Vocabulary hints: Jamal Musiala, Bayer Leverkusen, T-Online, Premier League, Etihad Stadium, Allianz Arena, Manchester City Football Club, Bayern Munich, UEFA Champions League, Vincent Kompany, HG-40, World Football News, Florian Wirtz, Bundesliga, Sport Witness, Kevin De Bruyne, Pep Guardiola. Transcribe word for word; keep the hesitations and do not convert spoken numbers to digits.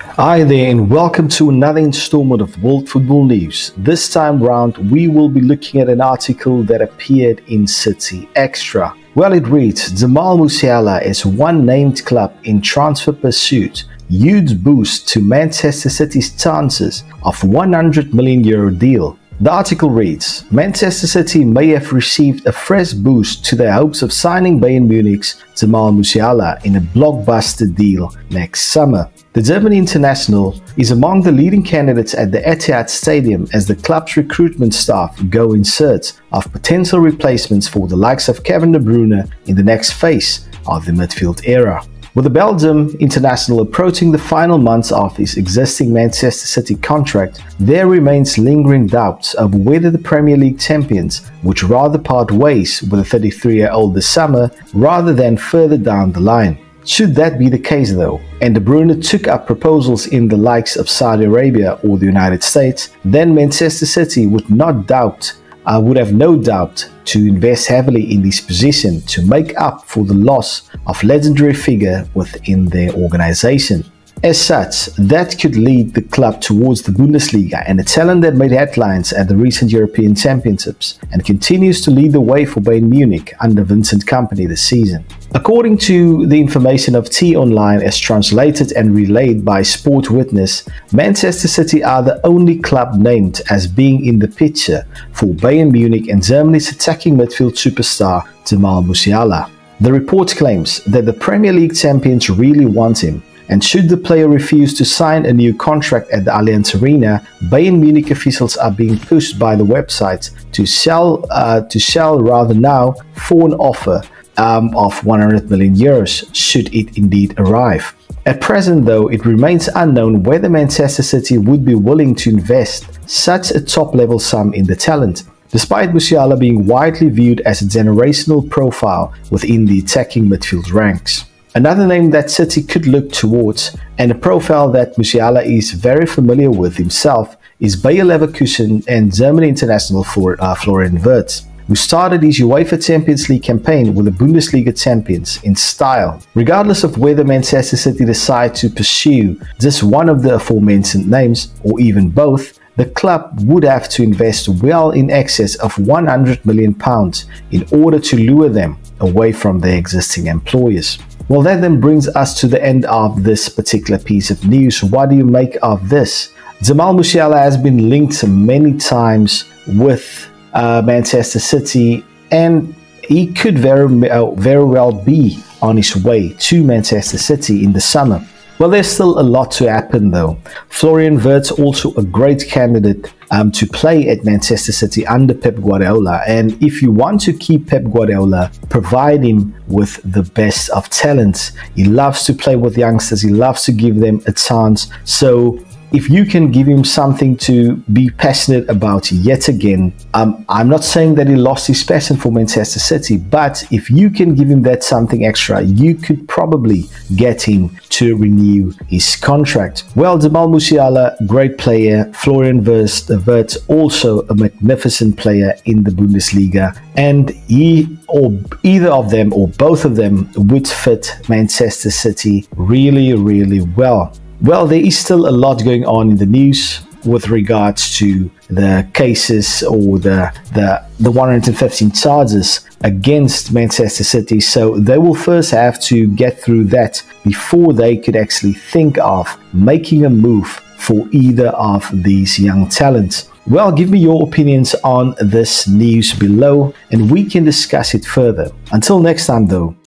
Hi there and welcome to another installment of World Football News. This time round we will be looking at an article that appeared in City Extra. Well, it reads, Jamal Musiala is one named club in transfer pursuit. Huge boost to Manchester City's chances of one hundred million euro deal. The article reads, Manchester City may have received a fresh boost to their hopes of signing Bayern Munich's Jamal Musiala in a blockbuster deal next summer. The German international is among the leading candidates at the Etihad Stadium as the club's recruitment staff go in search of potential replacements for the likes of Kevin De Bruyne in the next phase of the midfield era. With the Belgium international approaching the final months of his existing Manchester City contract, there remains lingering doubts of whether the Premier League champions would rather part ways with the thirty-three-year-old this summer rather than further down the line. Should that be the case though, and De Bruyne took up proposals in the likes of Saudi Arabia or the United States, then Manchester City would not doubt I would have no doubt to invest heavily in this position to make up for the loss of legendary figure within their organization. As such, that could lead the club towards the Bundesliga and a talent that made headlines at the recent European Championships and continues to lead the way for Bayern Munich under Vincent Kompany this season. According to the information of T-Online as translated and relayed by Sport Witness, Manchester City are the only club named as being in the picture for Bayern Munich and Germany's attacking midfield superstar Jamal Musiala. The report claims that the Premier League champions really want him, and should the player refuse to sign a new contract at the Allianz Arena, Bayern Munich officials are being pushed by the website to sell, uh, to sell rather now for an offer um, of one hundred million euros should it indeed arrive. At present though, it remains unknown whether Manchester City would be willing to invest such a top-level sum in the talent. Despite Musiala being widely viewed as a generational profile within the attacking midfield ranks. Another name that City could look towards, and a profile that Musiala is very familiar with himself, is Bayer Leverkusen and German international for, uh, Florian Wirtz, who started his UEFA Champions League campaign with the Bundesliga champions in style. Regardless of whether Manchester City decide to pursue just one of the aforementioned names, or even both, the club would have to invest well in excess of one hundred million pounds in order to lure them away from their existing employers. Well, that then brings us to the end of this particular piece of news. What do you make of this? Jamal Musiala has been linked many times with uh, Manchester City, and he could very, uh, very well be on his way to Manchester City in the summer. Well, there's still a lot to happen though. Florian Wirtz also a great candidate um, to play at Manchester City under Pep Guardiola, and if you want to keep Pep Guardiola, provide him with the best of talents. He loves to play with youngsters, he loves to give them a chance, so if you can give him something to be passionate about yet again, um, I'm not saying that he lost his passion for Manchester City, but if you can give him that something extra, you could probably get him to renew his contract. Well, Jamal Musiala, great player. Florian Wirtz, also a magnificent player in the Bundesliga. And he, or either of them, or both of them, would fit Manchester City really, really well. Well, there is still a lot going on in the news with regards to the cases or the, the, the one hundred fifteen charges against Manchester City. So they will first have to get through that before they could actually think of making a move for either of these young talents. Well, give me your opinions on this news below and we can discuss it further. Until next time though.